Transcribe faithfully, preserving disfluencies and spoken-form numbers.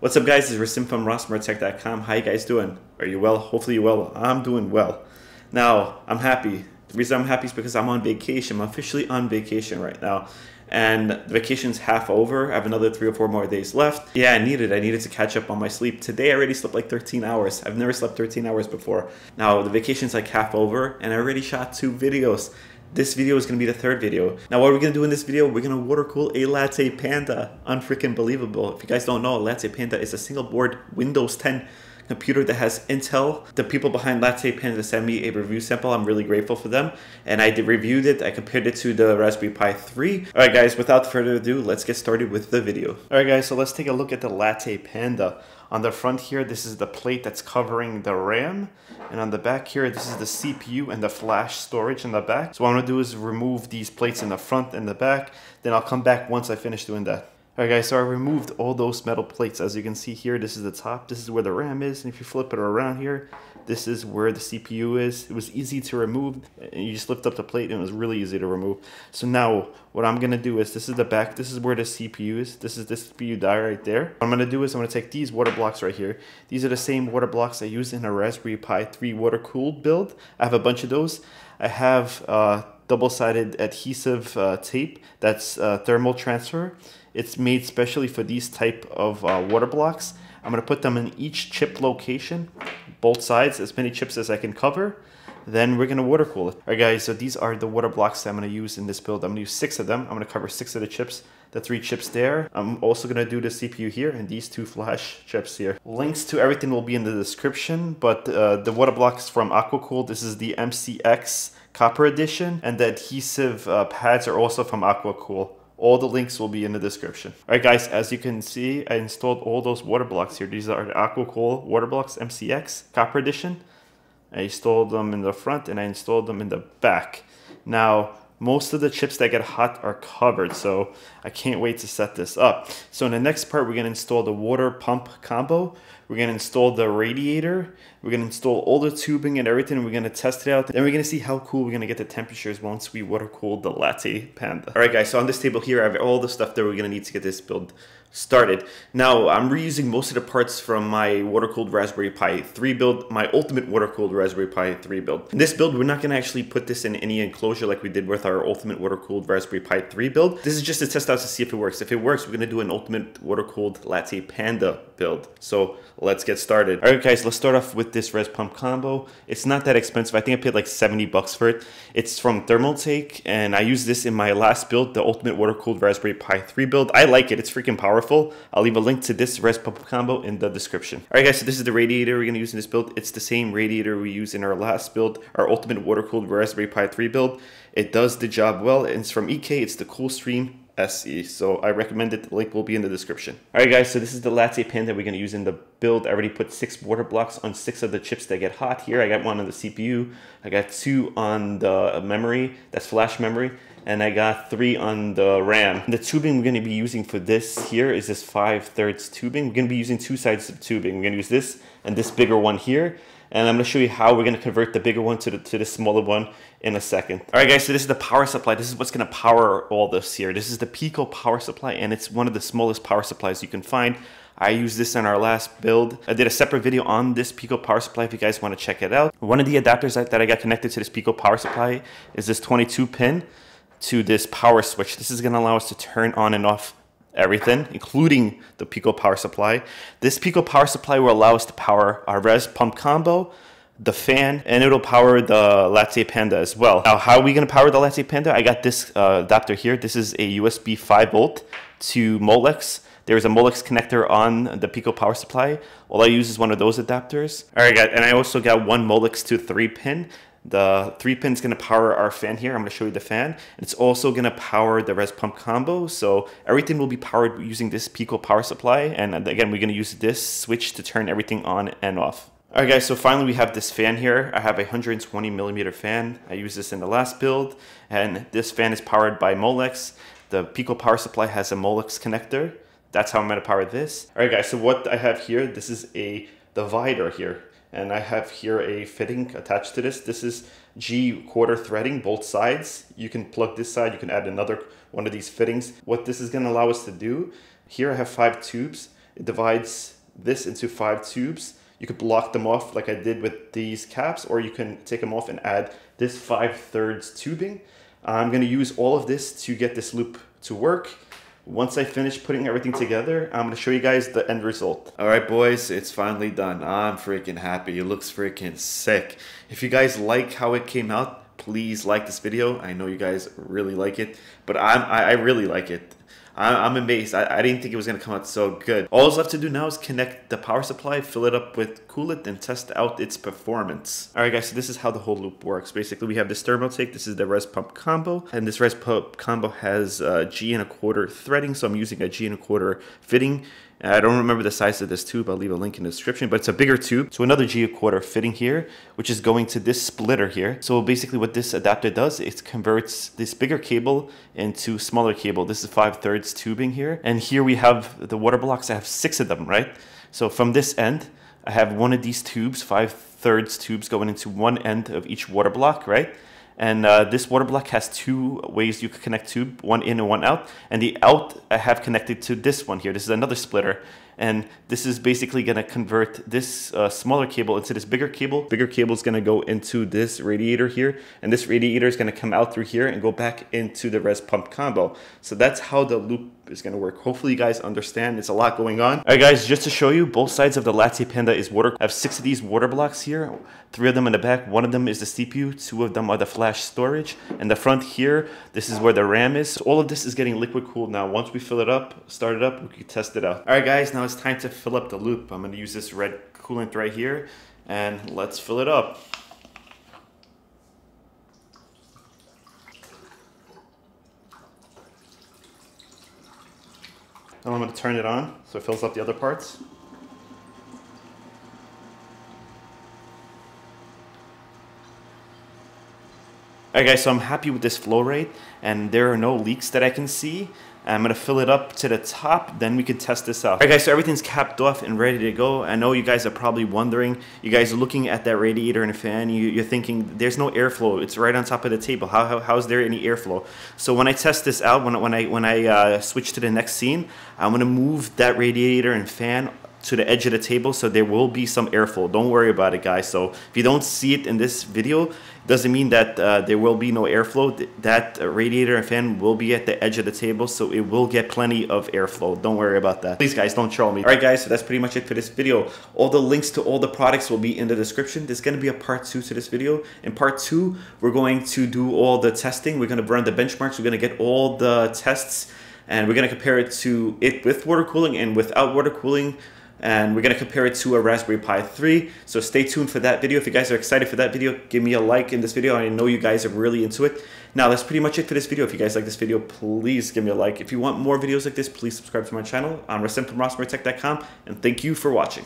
What's up guys, it's Rasim from Rasmurtech dot com. How you guys doing? Are you well? Hopefully you're well. I'm doing well. Now, I'm happy. The reason I'm happy is because I'm on vacation. I'm officially on vacation right now. And the vacation's half over. I have another three or four more days left. Yeah, I needed. I needed to catch up on my sleep. Today I already slept like thirteen hours. I've never slept thirteen hours before. Now the vacation's like half over and I already shot two videos. This video is going to be the third video. Now what are we going to do in this video? We're going to water cool a Latte Panda. Unfreaking believable. If you guys don't know, Latte Panda is a single board Windows ten computer that has Intel. The people behind Latte Panda sent me a review sample. I'm really grateful for them. And I did reviewed it. I compared it to the Raspberry Pi three. All right guys, without further ado, let's get started with the video. All right guys, so let's take a look at the Latte Panda. On the front here, this is the plate that's covering the RAM. And on the back here, this is the C P U and the flash storage in the back. So what I'm gonna do is remove these plates in the front and the back. Then I'll come back once I finish doing that. Alright guys, so I removed all those metal plates. As you can see here, this is the top, this is where the RAM is, and if you flip it around here, this is where the C P U is. It was easy to remove, and you just lift up the plate and it was really easy to remove. So now, what I'm going to do is, this is the back, this is where the C P U is, this is the C P U die right there. What I'm going to do is, I'm going to take these water blocks right here. These are the same water blocks I used in a Raspberry Pi three water-cooled build. I have a bunch of those. I have uh, double-sided adhesive uh, tape, that's uh, thermal transfer. It's made specially for these type of uh, water blocks. I'm gonna put them in each chip location, both sides, as many chips as I can cover. Then we're gonna water cool it. All right guys, so these are the water blocks that I'm gonna use in this build. I'm gonna use six of them. I'm gonna cover six of the chips, the three chips there. I'm also gonna do the C P U here and these two flash chips here. Links to everything will be in the description, but uh, the water blocks from Alphacool, this is the M C X Copper Edition, and the adhesive uh, pads are also from Alphacool. All the links will be in the description. All right guys, as you can see, I installed all those water blocks here. These are the Alphacool water blocks, M C X, Copper Edition. I installed them in the front and I installed them in the back. Now, most of the chips that get hot are covered, so I can't wait to set this up. So in the next part, we're gonna install the water pump combo. We're gonna install the radiator. We're gonna install all the tubing and everything. We're gonna test it out. Then we're gonna see how cool we're gonna get the temperatures once we water cool the Latte Panda. All right guys, so on this table here, I have all the stuff that we're gonna need to get this build started. Now, I'm reusing most of the parts from my water-cooled Raspberry Pi three build, my ultimate water-cooled Raspberry Pi three build. In this build, we're not gonna actually put this in any enclosure like we did with our ultimate water-cooled Raspberry Pi three build. This is just to test out to see if it works. If it works, we're gonna do an ultimate water-cooled Latte Panda build. So let's get started. All right guys, let's start off with this res pump combo. It's not that expensive. I think I paid like seventy bucks for it. It's from Thermaltake, and I used this in my last build, the ultimate water-cooled Raspberry Pi three build. I like it, it's freaking powerful. I'll leave a link to this res pump combo in the description. All right guys, so this is the radiator we're gonna use in this build. It's the same radiator we used in our last build, our ultimate water-cooled Raspberry Pi three build. It does the job well. It's from E K, it's the Coolstream S E. So I recommend it, the link will be in the description. All right guys, so this is the Latte Panda that we're gonna use in the build. I already put six water blocks on six of the chips that get hot here. I got one on the C P U, I got two on the memory, that's flash memory, and I got three on the RAM. The tubing we're gonna be using for this here is this five thirds tubing. We're gonna be using two sides of tubing. We're gonna use this and this bigger one here. And I'm gonna show you how we're gonna convert the bigger one to the, to the smaller one in a second. All right guys, so this is the power supply. This is what's gonna power all this here. This is the Pico power supply, and it's one of the smallest power supplies you can find. I used this in our last build. I did a separate video on this Pico power supply if you guys wanna check it out. One of the adapters that I got connected to this Pico power supply is this twenty-two pin to this power switch. This is gonna allow us to turn on and off everything, including the Pico power supply. This Pico power supply will allow us to power our res pump combo, the fan, and it'll power the Latte Panda as well. Now, how are we gonna power the Latte Panda? I got this uh, adapter here. This is a U S B five volt to Molex. There is a Molex connector on the Pico power supply. All I use is one of those adapters. All right, guys, and I also got one Molex to three pin. The three pin is going to power our fan here. I'm going to show you the fan. It's also going to power the res pump combo. So everything will be powered using this Pico power supply. And again, we're going to use this switch to turn everything on and off. All right guys, so finally we have this fan here. I have a one hundred twenty millimeter fan. I used this in the last build. And this fan is powered by Molex. The Pico power supply has a Molex connector. That's how I'm going to power this. All right guys, so what I have here, this is a divider here. And I have here a fitting attached to this. This is G quarter threading, both sides. You can plug this side, you can add another one of these fittings. What this is gonna allow us to do, here I have five tubes. It divides this into five tubes. You could block them off like I did with these caps, or you can take them off and add this five-thirds tubing. I'm going to use all of this to get this loop to work. Once I finish putting everything together, I'm going to show you guys the end result. All right, boys, it's finally done. I'm freaking happy. It looks freaking sick. If you guys like how it came out, please like this video. I know you guys really like it, but I'm, I, I really like it. I'm amazed. I, I didn't think it was going to come out so good. All that's left to do now is connect the power supply, fill it up with coolant, and test out its performance. All right, guys, so this is how the whole loop works. Basically, we have this Thermaltake. This is the res pump combo, and this res pump combo has uh, G and a quarter threading, so I'm using a G and a quarter fitting. I don't remember the size of this tube. I'll leave a link in the description, but it's a bigger tube. So another G and a quarter fitting here, which is going to this splitter here. So basically what this adapter does, it converts this bigger cable into smaller cable. This is five thirds tubing here. And here we have the water blocks. I have six of them, right? So from this end, I have one of these tubes, five thirds tubes going into one end of each water block, right? And uh, this water block has two ways you could connect tube, one in and one out. And the out I have connected to this one here. This is another splitter. And this is basically gonna convert this uh, smaller cable into this bigger cable. Bigger cable is gonna go into this radiator here. And this radiator is gonna come out through here and go back into the res pump combo. So that's how the loop is gonna work. Hopefully you guys understand. It's a lot going on. All right, guys, just to show you, both sides of the Latte Panda is water. I have six of these water blocks here. Three of them in the back. One of them is the C P U. Two of them are the flash storage, and the front here, this is where the RAM is. So all of this is getting liquid cooled now. Once we fill it up, start it up, we can test it out. All right, guys, now it's time to fill up the loop. I'm going to use this red coolant right here, and let's fill it up. Now I'm going to turn it on so it fills up the other parts. Alright, guys, so I'm happy with this flow rate, and there are no leaks that I can see. I'm going to fill it up to the top, then we can test this out. Alright, guys, so everything's capped off and ready to go. I know you guys are probably wondering, you guys are looking at that radiator and fan, you, you're thinking, there's no airflow, it's right on top of the table, how, how, how is there any airflow? So when I test this out, when, when I, when I uh, switch to the next scene, I'm going to move that radiator and fan to the edge of the table, so there will be some airflow. Don't worry about it, guys. So if you don't see it in this video, it doesn't mean that uh, there will be no airflow. That uh, radiator and fan will be at the edge of the table, so it will get plenty of airflow. Don't worry about that. Please, guys, don't troll me. All right, guys, so that's pretty much it for this video. All the links to all the products will be in the description. There's going to be a part two to this video. In part two, we're going to do all the testing. We're going to run the benchmarks. We're going to get all the tests, and we're going to compare it to it with water cooling and without water cooling. And we're going to compare it to a Raspberry Pi three. So stay tuned for that video. If you guys are excited for that video, give me a like in this video. I know you guys are really into it. Now, that's pretty much it for this video. If you guys like this video, please give me a like. If you want more videos like this, please subscribe to my channel. I'm Rasim from Rasmurtech dot com, and thank you for watching.